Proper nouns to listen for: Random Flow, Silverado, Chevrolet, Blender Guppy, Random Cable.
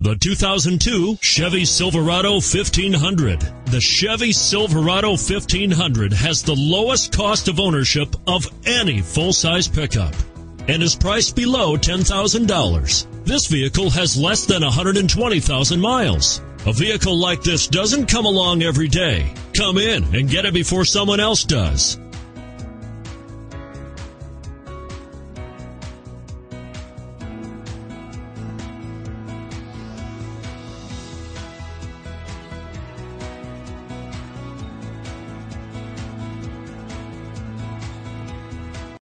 The 2002 Chevy Silverado 1500. The Chevy Silverado 1500 has the lowest cost of ownership of any full-size pickup and is priced below $10,000. This vehicle has less than 120,000 miles. A vehicle like this doesn't come along every day. Come in and get it before someone else does.